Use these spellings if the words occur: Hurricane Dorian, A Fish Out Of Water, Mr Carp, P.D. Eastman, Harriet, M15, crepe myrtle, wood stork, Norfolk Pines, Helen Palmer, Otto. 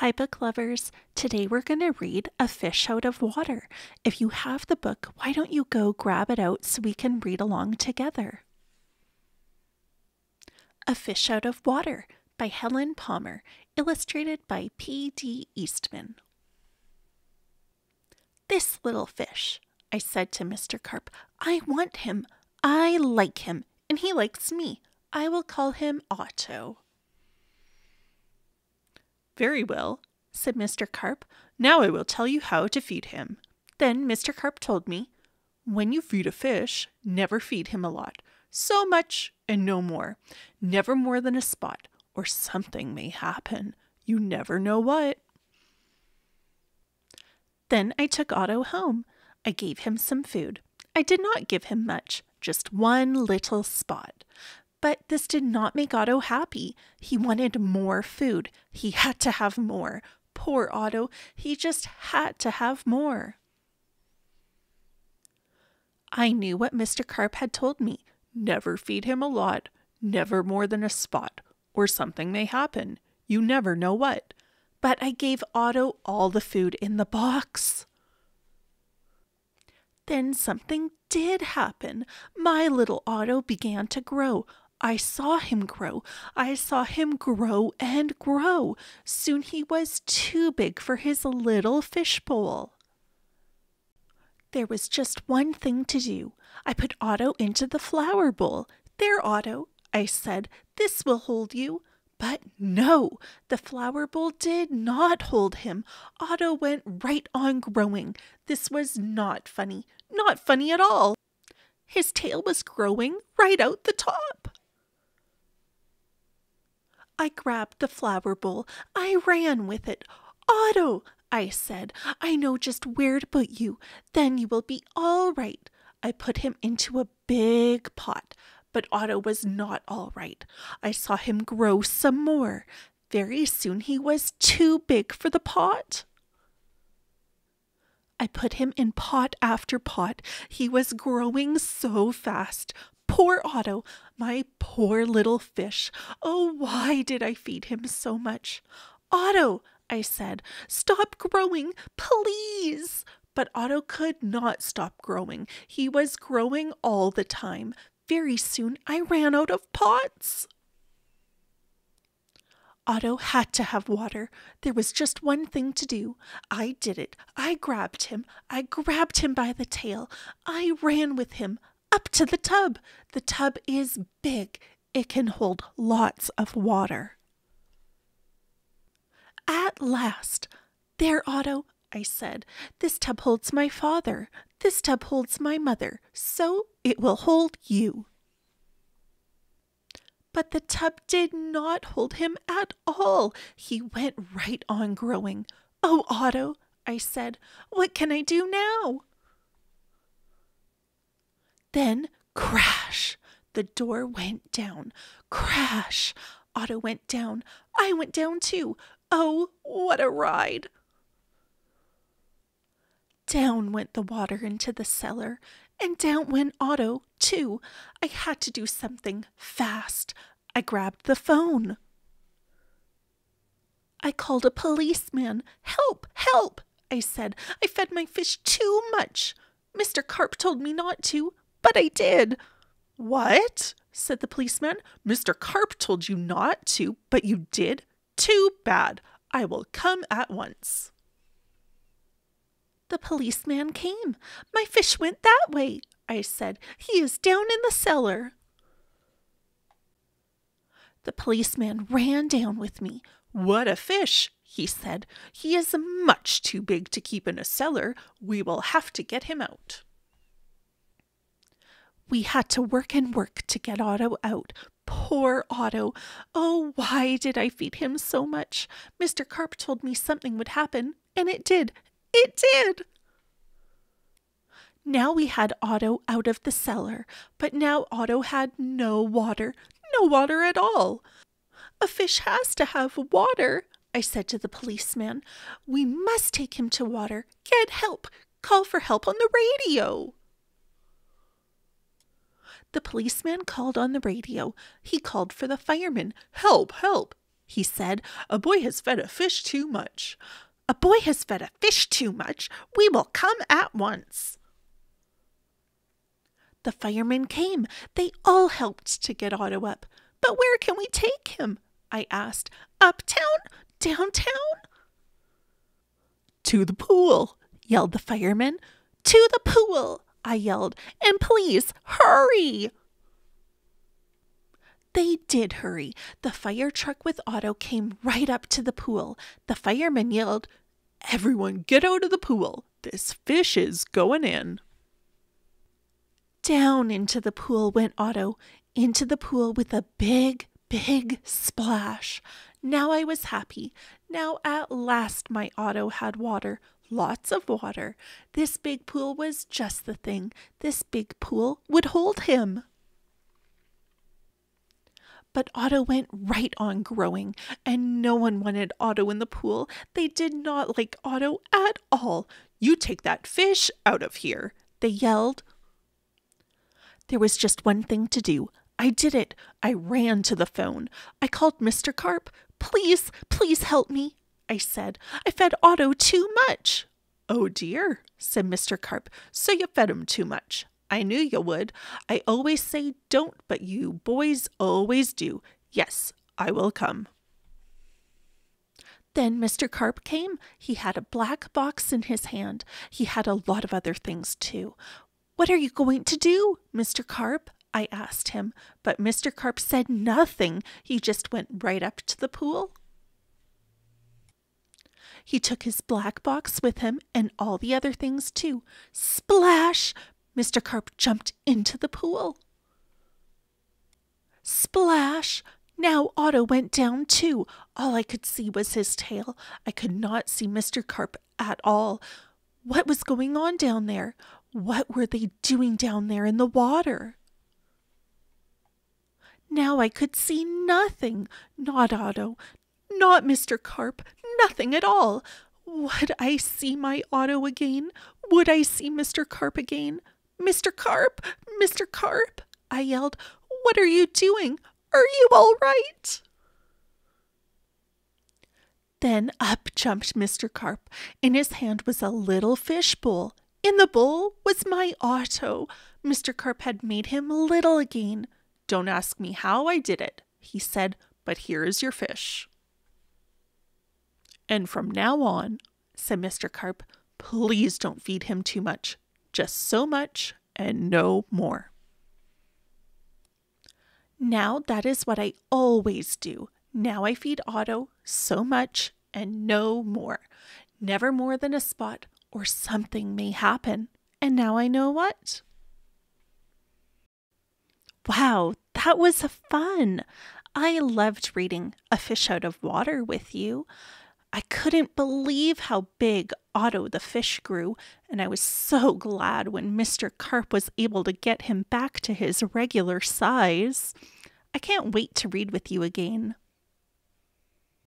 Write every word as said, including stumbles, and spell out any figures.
Hi book lovers, today we're going to read A Fish Out of Water. If you have the book, why don't you go grab it out so we can read along together. A Fish Out of Water by Helen Palmer, illustrated by P D Eastman. This little fish, I said to Mister Carp, I want him, I like him, and he likes me. I will call him Otto. Very well, said Mister Carp. Now I will tell you how to feed him. Then Mister Carp told me, when you feed a fish, never feed him a lot. So much and no more. Never more than a spot, or something may happen. You never know what. Then I took Otto home. I gave him some food. I did not give him much, just one little spot. But this did not make Otto happy. He wanted more food. He had to have more. Poor Otto, he just had to have more. I knew what Mister Carp had told me. Never feed him a lot, never more than a spot, or something may happen. You never know what. But I gave Otto all the food in the box. Then something did happen. My little Otto began to grow. I saw him grow. I saw him grow and grow. Soon he was too big for his little fishbowl. There was just one thing to do. I put Otto into the flower bowl. There, Otto, I said, this will hold you. But no, the flower bowl did not hold him. Otto went right on growing. This was not funny, not funny at all. His tail was growing right out the top. I grabbed the flower bowl. I ran with it. Otto, I said, I know just where to put you. Then you will be all right. I put him into a big pot. But Otto was not all right. I saw him grow some more. Very soon he was too big for the pot. I put him in pot after pot. He was growing so fast. Poor Otto, my poor little fish. Oh, why did I feed him so much? Otto, I said, stop growing, please. But Otto could not stop growing. He was growing all the time. Very soon I ran out of pots. Otto had to have water. There was just one thing to do. I did it. I grabbed him. I grabbed him by the tail. I ran with him up to the tub. The tub is big. It can hold lots of water. At last, there, Otto, I said, this tub holds my father. This tub holds my mother, so it will hold you. But the tub did not hold him at all. He went right on growing. Oh, Otto, I said, what can I do now? Then, crash, the door went down. Crash, Otto went down. I went down too. Oh, what a ride! Down went the water into the cellar, and down went Otto, too. I had to do something fast. I grabbed the phone. I called a policeman. Help, help, I said. I fed my fish too much. Mister Carp told me not to, but I did. What? Said the policeman. Mister Carp told you not to, but you did? Too bad. I will come at once. The policeman came. My fish went that way, I said. He is down in the cellar. The policeman ran down with me. What a fish, he said. He is much too big to keep in a cellar. We will have to get him out. We had to work and work to get Otto out. Poor Otto. Oh, why did I feed him so much? Mister Carp told me something would happen, and it did. It did. Now we had Otto out of the cellar, but now Otto had no water, no water at all. A fish has to have water, I said to the policeman. We must take him to water. Get help. Call for help on the radio. The policeman called on the radio. He called for the firemen. Help, help. he said. "A boy has fed a fish too much. A boy has fed a fish too much. We will come at once." The firemen came. They all helped to get Otto up. "But where can we take him?" I asked. "Uptown? Downtown?" "To the pool," yelled the fireman. "To the pool," I yelled, "and please hurry." They did hurry. The fire truck with Otto came right up to the pool. The fireman yelled, "Everyone get out of the pool. This fish is going in." Down into the pool went Otto, into the pool with a big, big splash. Now I was happy. Now at last my Otto had water, lots of water. This big pool was just the thing. This big pool would hold him. But Otto went right on growing, and no one wanted Otto in the pool. They did not like Otto at all. "You take that fish out of here," they yelled. There was just one thing to do. I did it. I ran to the phone. I called Mister Carp. "Please, please help me," I said. "I fed Otto too much." "Oh dear," said Mister Carp. "So you fed him too much. I knew you would. I always say don't, but you boys always do. Yes, I will come." Then Mister Carp came. He had a black box in his hand. He had a lot of other things too. "What are you going to do, Mister Carp?" I asked him. But Mister Carp said nothing. He just went right up to the pool. He took his black box with him and all the other things too. Splash! Mister Carp jumped into the pool. Splash! Now Otto went down too. All I could see was his tail. I could not see Mister Carp at all. What was going on down there? What were they doing down there in the water? Now I could see nothing. Not Otto. Not Mister Carp. Nothing at all. Would I see my Otto again? Would I see Mister Carp again? "Mister Carp! Mister Carp!" I yelled. "What are you doing? Are you all right?" Then up jumped Mister Carp. In his hand was a little fish bowl. In the bowl was my Otto. Mister Carp had made him little again. "Don't ask me how I did it," he said, "but here is your fish." "And from now on," said Mister Carp, "please don't feed him too much. Just so much and no more." Now that is what I always do. Now I feed Otto so much and no more. Never more than a spot, or something may happen. And now I know what. Wow, that was fun. I loved reading A Fish Out of Water with you. I couldn't believe how big Otto the fish grew, and I was so glad when Mister Carp was able to get him back to his regular size. I can't wait to read with you again.